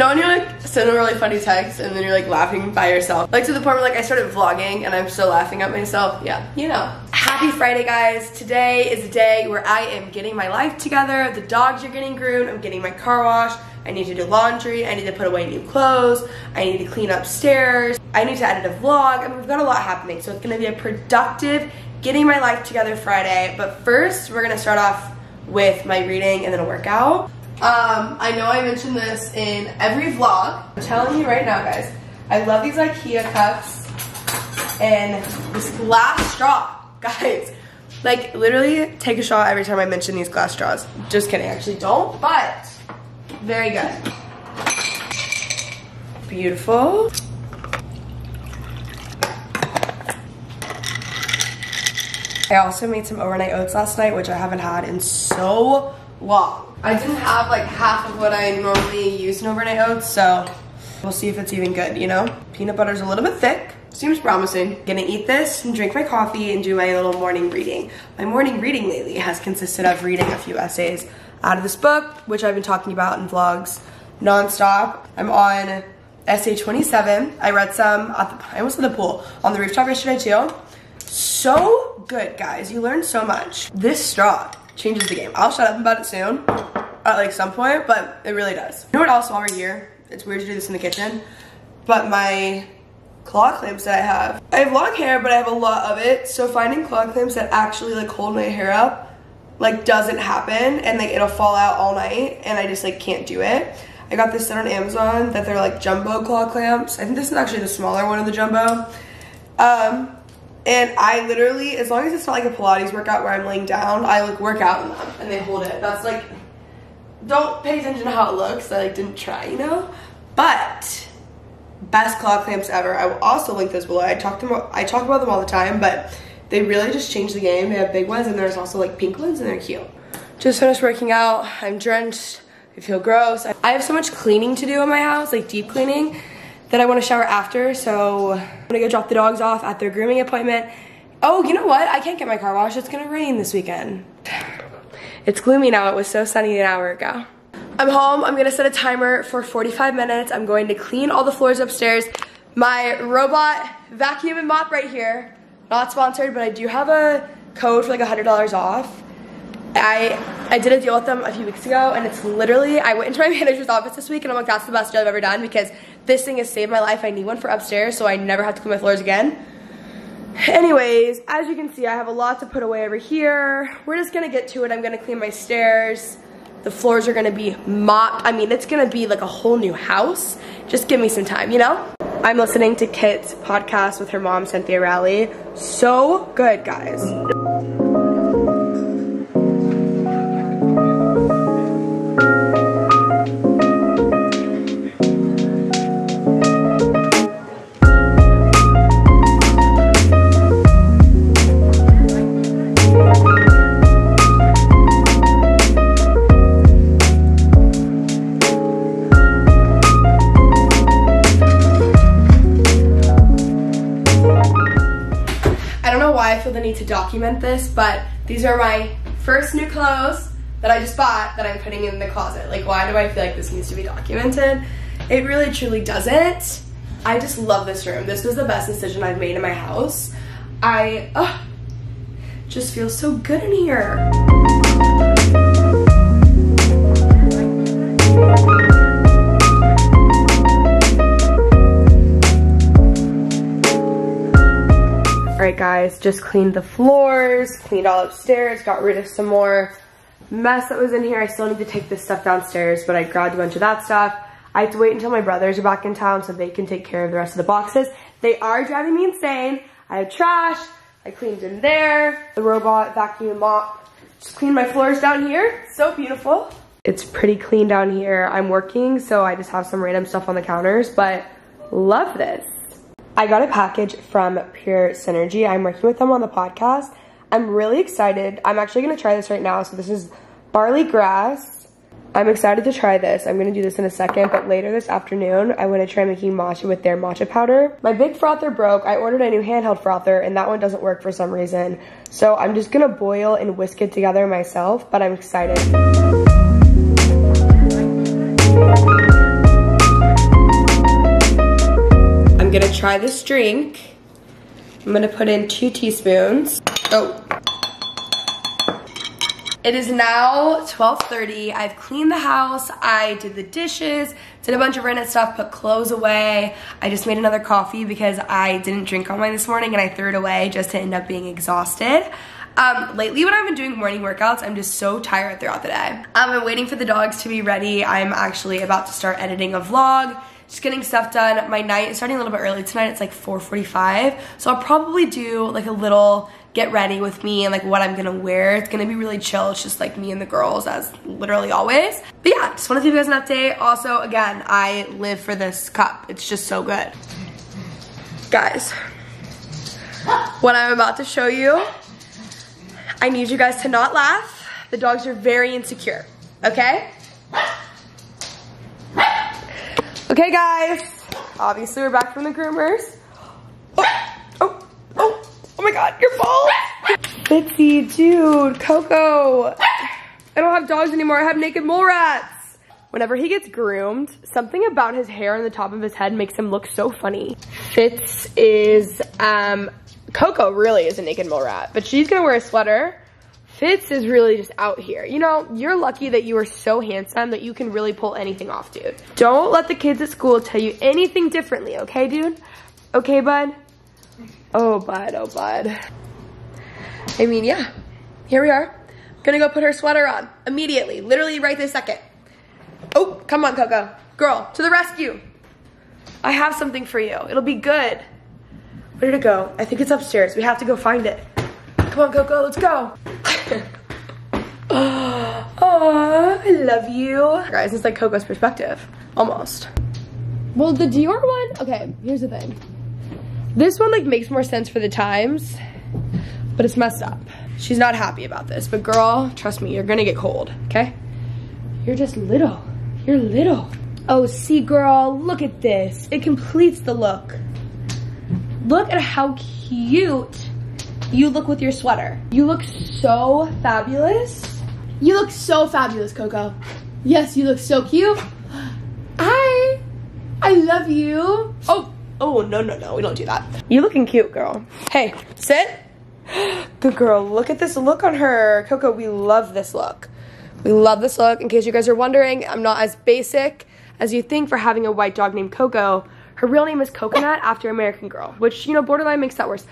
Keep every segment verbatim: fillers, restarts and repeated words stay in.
know when you like send a really funny text and then you're like laughing by yourself? Like to the point where like I started vlogging and I'm still laughing at myself. Yeah, you know. Happy Friday, guys. Today is a day where I am getting my life together. The dogs are getting groomed. I'm getting my car washed. I need to do laundry. I need to put away new clothes. I need to clean upstairs. I need to edit a vlog. I mean, we've got a lot happening, so it's gonna be a productive getting my life together Friday. But first, we're gonna start off with my reading and then a workout. Um, I know I mentioned this in every vlog. I'm telling you right now, guys, I love these IKEA cups. And this glass straw, guys, like literally take a shot every time I mention these glass straws. Just kidding, I actually don't, but very good. Beautiful. I also made some overnight oats last night, which I haven't had in so long. I didn't have like half of what I normally use in overnight oats, so we'll see if it's even good, you know? Peanut butter's a little bit thick. Seems promising. Gonna eat this and drink my coffee and do my little morning reading. My morning reading lately has consisted of reading a few essays out of this book, which I've been talking about in vlogs nonstop. I'm on essay twenty-seven. I read some at the, I almost said the pool, on the rooftop yesterday too. So good, guys. You learn so much. This straw changes the game. I'll shut up about it soon at like some point, but it really does. You know what else while we're here? It's weird to do this in the kitchen, but my claw clamps that I have. I have long hair, but I have a lot of it, so finding claw clamps that actually like hold my hair up like doesn't happen, and like it'll fall out all night, and I just like can't do it. I got this set on Amazon that they're like jumbo claw clamps. I think this is actually the smaller one of the jumbo. Um, And I literally, as long as it's not like a Pilates workout where I'm laying down, I like work out in them and they hold it. That's like, don't pay attention to how it looks. I like didn't try, you know? But best claw clamps ever. I will also link those below. I talk, them, I talk about them all the time, but they really just change the game. They have big ones and there's also like pink ones and they're cute. Just finished working out. I'm drenched. I feel gross. I have so much cleaning to do in my house, like deep cleaning, that I want to shower after, so I'm gonna go drop the dogs off at their grooming appointment. Oh, you know what? I can't get my car washed. It's gonna rain this weekend. It's gloomy now. It was so sunny an hour ago. I'm home. I'm gonna set a timer for forty-five minutes. I'm going to clean all the floors upstairs. My robot vacuum and mop right here. Not sponsored, but I do have a code for like one hundred dollars off. I, I did a deal with them a few weeks ago, and it's literally, I went into my manager's office this week and I'm like, that's the best deal I've ever done because this thing has saved my life. I need one for upstairs so I never have to clean my floors again. Anyways, as you can see, I have a lot to put away over here. We're just gonna get to it. I'm gonna clean my stairs. The floors are gonna be mopped. I mean, it's gonna be like a whole new house. Just give me some time, you know? I'm listening to Kit's podcast with her mom, Cynthia Rowley. So good, guys. To document this, but these are my first new clothes that I just bought that I'm putting in the closet. Like, why do I feel like this needs to be documented? It really truly doesn't. I just love this room. This was the best decision I've made in my house. I oh, just feel so good in here. Alright guys, just cleaned the floors, cleaned all upstairs, got rid of some more mess that was in here. I still need to take this stuff downstairs, but I grabbed a bunch of that stuff. I have to wait until my brothers are back in town so they can take care of the rest of the boxes. They are driving me insane. I have trash, I cleaned in there, the robot vacuum mop. Just cleaned my floors down here, so beautiful. It's pretty clean down here. I'm working, so I just have some random stuff on the counters, but love this. I got a package from Pure Synergy. I'm working with them on the podcast. I'm really excited. I'm actually going to try this right now. So this is barley grass. I'm excited to try this. I'm going to do this in a second, but later this afternoon, I want to try making matcha with their matcha powder. My big frother broke. I ordered a new handheld frother, and that one doesn't work for some reason. So I'm just going to boil and whisk it together myself, but I'm excited. I'm gonna try this drink. I'm gonna put in two teaspoons. Oh. It is now twelve thirty. I've cleaned the house. I did the dishes, did a bunch of random stuff, put clothes away. I just made another coffee because I didn't drink all mine this morning and I threw it away just to end up being exhausted. Um, lately when I've been doing morning workouts, I'm just so tired throughout the day. Um, I'm waiting for the dogs to be ready. I'm actually about to start editing a vlog. Just getting stuff done. My night is starting a little bit early tonight. It's like four forty-five. So I'll probably do like a little get ready with me and like what I'm gonna wear. It's gonna be really chill. It's just like me and the girls as literally always. But yeah, just wanted to give you guys an update. Also, again, I live for this cup. It's just so good. Guys, what I'm about to show you, I need you guys to not laugh. The dogs are very insecure, okay? Okay guys, obviously we're back from the groomers. Oh, oh, oh, oh my God, your balls. Bitsy, dude, Coco. I don't have dogs anymore, I have naked mole rats. Whenever he gets groomed, something about his hair on the top of his head makes him look so funny. Fitz is, um, Coco really is a naked mole rat, but she's gonna wear a sweater. Fitz is really just out here. You know, you're lucky that you are so handsome that you can really pull anything off, dude. Don't let the kids at school tell you anything differently, okay, dude? Okay, bud? Oh, bud, oh, bud. I mean, yeah, here we are. I'm gonna go put her sweater on immediately, literally right this second. Oh, come on, Coco. Girl, to the rescue. I have something for you. It'll be good. Where did it go? I think it's upstairs. We have to go find it. Come on, Coco, let's go. Oh, I love you. Guys, it's like Coco's perspective, almost. Well, the Dior one, okay, here's the thing. This one like makes more sense for the times, but it's messed up. She's not happy about this, but girl, trust me, you're gonna get cold, okay? You're just little, you're little. Oh, see girl, look at this. It completes the look. Look at how cute you look with your sweater. You look so fabulous. You look so fabulous, Coco. Yes, you look so cute. Hi, I love you. Oh, oh, no, no, no, we don't do that. You looking cute, girl. Hey, sit. Good girl, look at this look on her. Coco, we love this look. We love this look. In case you guys are wondering, I'm not as basic as you think for having a white dog named Coco. Her real name is Coconut after American Girl, which, you know, borderline makes that worse.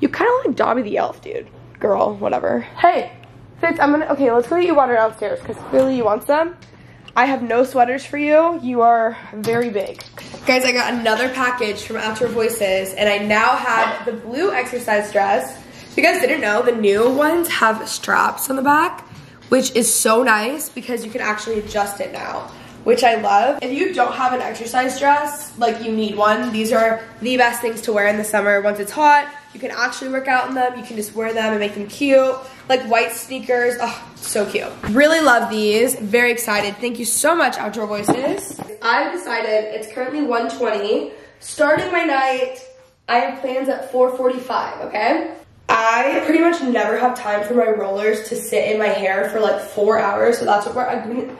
You kind of like Dobby the elf, dude. Girl, whatever. Hey, Fitz, I'm gonna, okay, let's go get you water downstairs because clearly you want some. I have no sweaters for you. You are very big. Guys, I got another package from Outdoor Voices and I now have the blue exercise dress. If you guys didn't know, the new ones have straps on the back, which is so nice because you can actually adjust it now, which I love. If you don't have an exercise dress, like you need one. These are the best things to wear in the summer once it's hot. You can actually work out in them. You can just wear them and make them cute. Like white sneakers, oh, so cute. Really love these, very excited. Thank you so much, Outdoor Voices. I've decided, it's currently one twenty. Starting my night, I have plans at four forty-five, okay? I pretty much never have time for my rollers to sit in my hair for like four hours, so that's what we're, I'm gonna,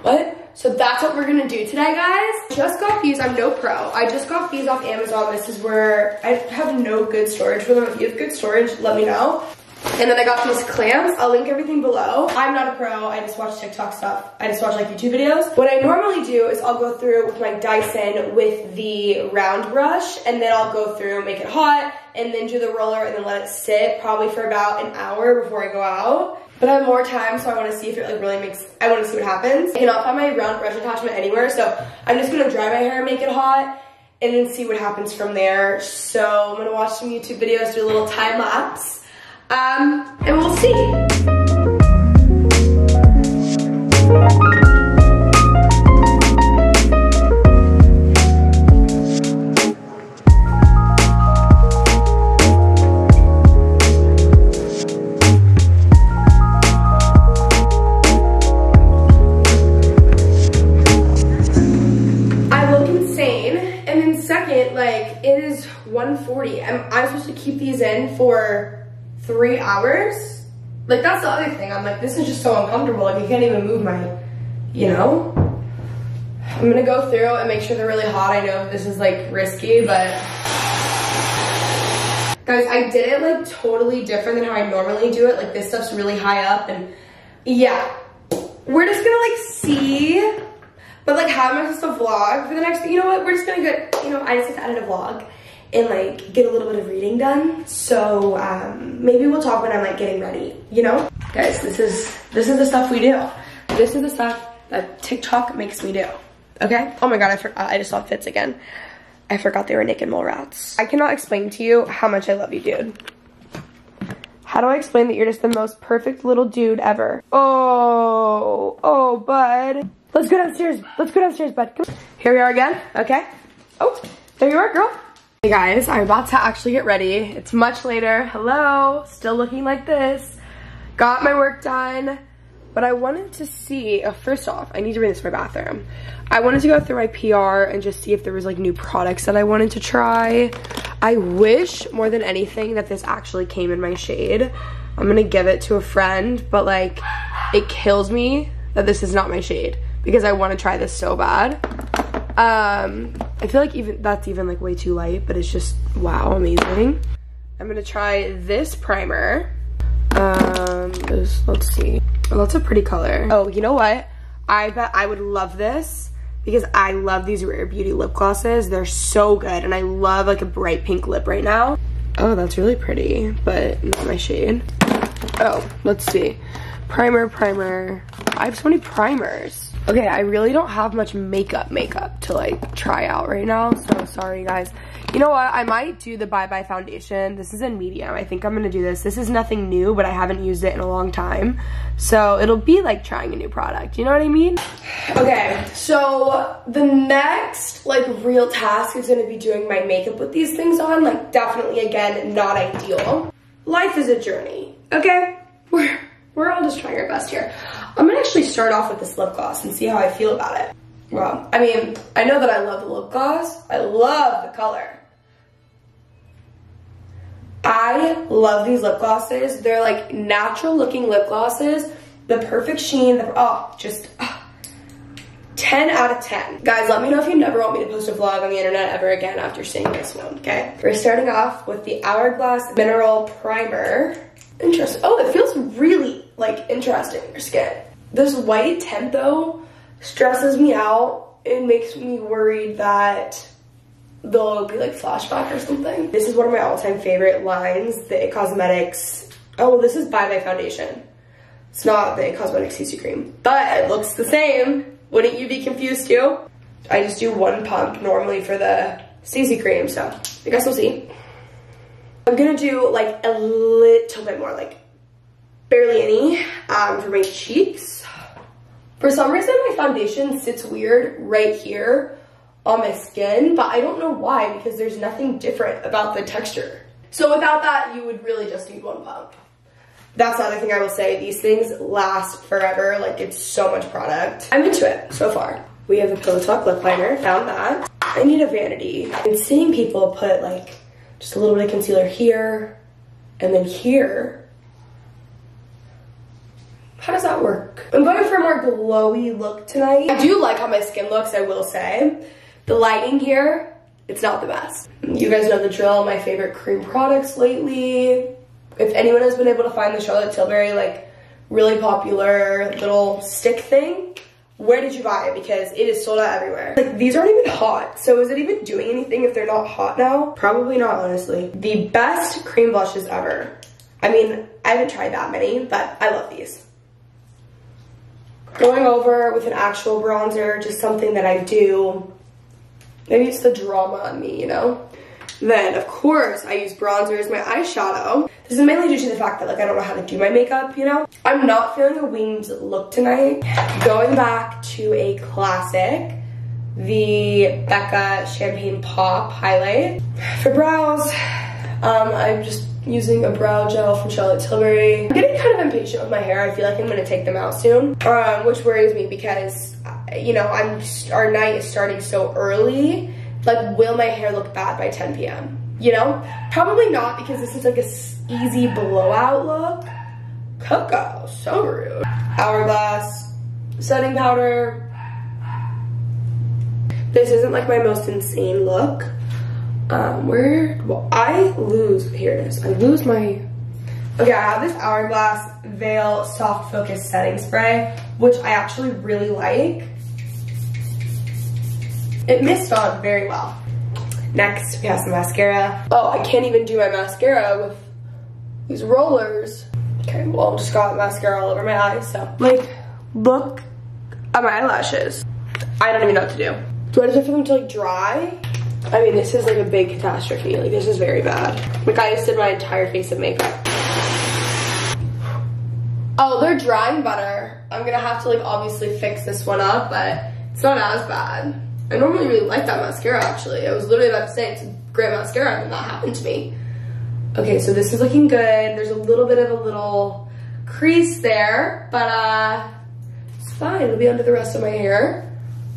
what? So that's what we're gonna do today, guys. Just got these, I'm no pro. I just got these off Amazon. This is where I have no good storage for them. If you have good storage, let me know. And then I got these clamps. I'll link everything below. I'm not a pro, I just watch TikTok stuff. I just watch like YouTube videos. What I normally do is I'll go through with my Dyson with the round brush and then I'll go through, make it hot, and then do the roller and then let it sit probably for about an hour before I go out. But I have more time, so I wanna see if it like really makes, I wanna see what happens. I cannot find my round brush attachment anywhere, so I'm just gonna dry my hair and make it hot and then see what happens from there. So I'm gonna watch some YouTube videos, do a little time lapse, um, and we'll see. one forty. I'm, I'm supposed to keep these in for three hours? Like, that's the other thing. I'm like, this is just so uncomfortable. Like, I can't even move my, you know? I'm gonna go through and make sure they're really hot. I know this is like risky, but guys, I did it like totally different than how I normally do it. Like this stuff's really high up, and yeah, we're just gonna like see, but like how am I supposed to vlog for the next, you know what, we're just gonna get, you know, I just have to edit a vlog and like get a little bit of reading done. So um, maybe we'll talk when I'm like getting ready, you know? Guys, this is, this is the stuff we do. This is the stuff that TikTok makes me do, okay? Oh my God, I forgot, I just saw Fitz again. I forgot they were naked mole rats. I cannot explain to you how much I love you, dude. How do I explain that you're just the most perfect little dude ever? Oh, oh, bud. Let's go downstairs, let's go downstairs, bud. Come on. Here we are again, okay? Oh, there you are, girl. Hey guys, I'm about to actually get ready. It's much later. Hello, still looking like this. Got my work done, but I wanted to see, oh, first off, I need to bring this to my bathroom. I wanted to go through my P R and just see if there was like new products that I wanted to try. I wish more than anything that this actually came in my shade. I'm gonna give it to a friend, but like it kills me that this is not my shade because I wanna try this so bad. Um, I feel like even that's even like way too light, but it's just, wow, amazing. I'm gonna try this primer. Um, this, let's see. Oh, that's a pretty color. Oh, you know what? I bet I would love this because I love these Rare Beauty lip glosses. They're so good, and I love like a bright pink lip right now. Oh, that's really pretty, but not my shade. Oh, let's see. Primer, primer. I have so many primers. Okay, I really don't have much makeup makeup to like try out right now, so sorry guys. You know what, I might do the Bye Bye foundation. This is in medium, I think I'm gonna do this. This is nothing new, but I haven't used it in a long time. So it'll be like trying a new product, you know what I mean? Okay, so the next like real task is gonna be doing my makeup with these things on, like definitely again, not ideal. Life is a journey, okay? We're, we're all just trying our best here. I'm gonna actually start off with this lip gloss and see how I feel about it. Well, I mean, I know that I love the lip gloss. I love the color. I love these lip glosses. They're like natural looking lip glosses. The perfect sheen, the, oh, just oh, ten out of ten. Guys, let me know if you never want me to post a vlog on the internet ever again after seeing this one, okay? We're starting off with the Hourglass Mineral Primer. Interesting. Oh, it feels really, like, interesting in your skin. This white tint, though, stresses me out. It makes me worried that there'll be, like, flashback or something. This is one of my all-time favorite lines, the I T Cosmetics. Oh, well, this is Bye Bye foundation. It's not the I T Cosmetics C C cream, but it looks the same. Wouldn't you be confused, too? I just do one pump normally for the C C cream, so I guess we'll see. I'm gonna do like a little bit more, like barely any, um, for my cheeks. For some reason, my foundation sits weird right here on my skin, but I don't know why because there's nothing different about the texture. So without that, you would really just need one pump. That's the other thing I will say. These things last forever. Like it's so much product. I'm into it so far. We have the Pillow Talk lip liner, found that. I need a vanity. I've been seeing people put like just a little bit of concealer here, and then here. How does that work? I'm going for a more glowy look tonight. I do like how my skin looks, I will say. The lighting here, it's not the best. You guys know the drill, my favorite cream products lately. If anyone has been able to find the Charlotte Tilbury, like, really popular little stick thing, where did you buy it? Because it is sold out everywhere. Like, these aren't even hot. So is it even doing anything if they're not hot now? Probably not, honestly. The best cream blushes ever. I mean, I haven't tried that many, but I love these. Going over with an actual bronzer, just something that I do. Maybe it's the drama on me, you know? Then, of course, I use bronzer as my eyeshadow. This is mainly due to the fact that, like, I don't know how to do my makeup, you know? I'm not feeling a winged look tonight. Going back to a classic, the Becca Champagne Pop highlight. For brows, um, I'm just using a brow gel from Charlotte Tilbury. I'm getting kind of impatient with my hair. I feel like I'm gonna take them out soon, um, which worries me because, you know, I'm just, our night is starting so early. Like, will my hair look bad by ten p m? You know? Probably not because this is like a easy blowout look. Cocoa, so rude. Hourglass, setting powder, This isn't like my most insane look. Um, where, well, I lose, here it is. I lose my, okay, I have this Hourglass Veil Soft Focus Setting Spray, which I actually really like. It missed on very well. Next, we have some mascara. Oh, I can't even do my mascara with these rollers. Okay, well, I just got mascara all over my eyes, so. Like, look at my eyelashes. I don't even know what to do. Do I just wait for them to, like, dry? I mean, this is, like, a big catastrophe. Like, this is very bad. Like, I just did my entire face of makeup. Oh, they're drying better. I'm gonna have to, like, obviously fix this one up, but it's not as bad. I normally really like that mascara, actually. I was literally about to say it's a great mascara and that happened to me. Okay, so this is looking good. There's a little bit of a little crease there, but uh, it's fine. It'll be under the rest of my hair.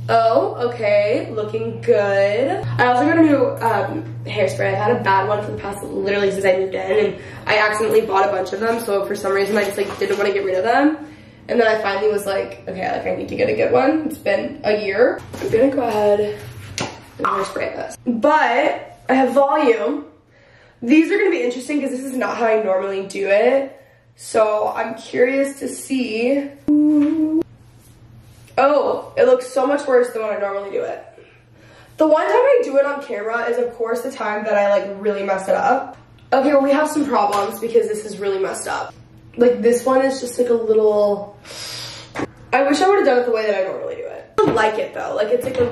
Oh, okay, looking good. I also got a new um, hairspray. I've had a bad one for the past, literally since I moved in, and I accidentally bought a bunch of them, so for some reason I just like didn't want to get rid of them. And then I finally was like, okay, like I need to get a good one. It's been a year. I'm gonna go ahead and hairspray this. But I have volume. These are gonna be interesting because this is not how I normally do it. So I'm curious to see. Oh, it looks so much worse than when I normally do it. The one time I do it on camera is of course the time that I like really mess it up. Okay, well we have some problems because this is really messed up. Like this one is just like a little, I wish I would have done it the way that I normally do it. I like it though, like it's like a,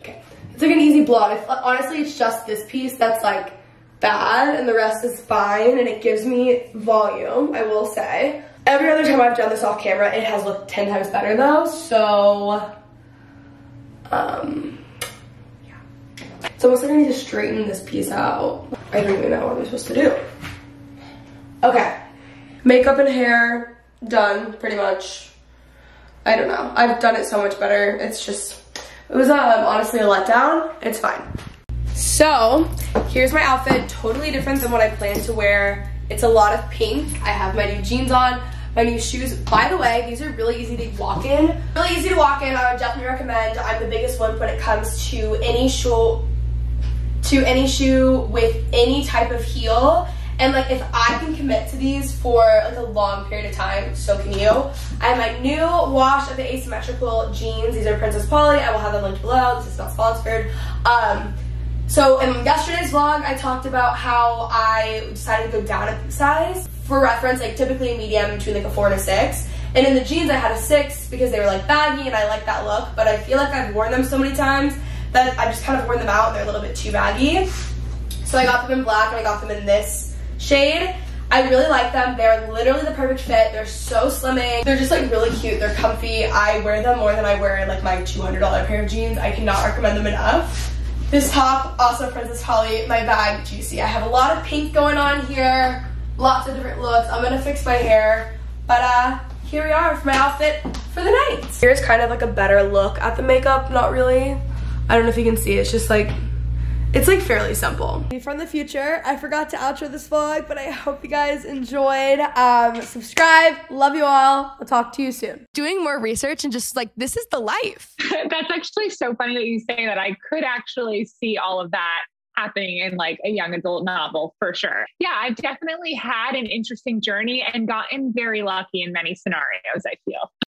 okay. It's like an easy blot. It's, honestly, it's just this piece that's like bad and the rest is fine and it gives me volume, I will say. Every other time I've done this off camera, it has looked ten times better though, so, um, yeah. It's almost like I need to straighten this piece out. I don't even know what I'm supposed to do. Okay. Makeup and hair, done, pretty much. I don't know, I've done it so much better. It's just, it was um, honestly a letdown, it's fine. So, here's my outfit, totally different than what I planned to wear. It's a lot of pink, I have my new jeans on, my new shoes. By the way, these are really easy to walk in. Really easy to walk in, I would definitely recommend. I'm the biggest one when it comes to any shoe, to any shoe with any type of heel. And like if I can commit to these for like a long period of time, so can you. I have my new wash of the asymmetrical jeans. These are Princess Polly. I will have them linked below. This is not sponsored. Um, so in yesterday's vlog, I talked about how I decided to go down a size. For reference, like typically a medium between like a four and a six. And in the jeans, I had a six because they were like baggy and I like that look. But I feel like I've worn them so many times that I just kind of worn them out and they're a little bit too baggy. So I got them in black and I got them in this shade. I really like them. They're literally the perfect fit. They're so slimming. They're just like really cute. They're comfy. I wear them more than I wear like my two hundred dollar pair of jeans. I cannot recommend them enough. This top, also Princess Polly. My bag, Juicy. I have a lot of pink going on here. Lots of different looks. I'm gonna fix my hair. But uh, here we are for my outfit for the night. Here's kind of like a better look at the makeup. Not really. I don't know if you can see. It's just like, it's like fairly simple. From the future, I forgot to outro this vlog, but I hope you guys enjoyed. Um, subscribe, love you all. I'll talk to you soon. Doing more research and just like, this is the life. That's actually so funny that you say that. I could actually see all of that happening in like a young adult novel for sure. Yeah, I've definitely had an interesting journey and gotten very lucky in many scenarios, I feel.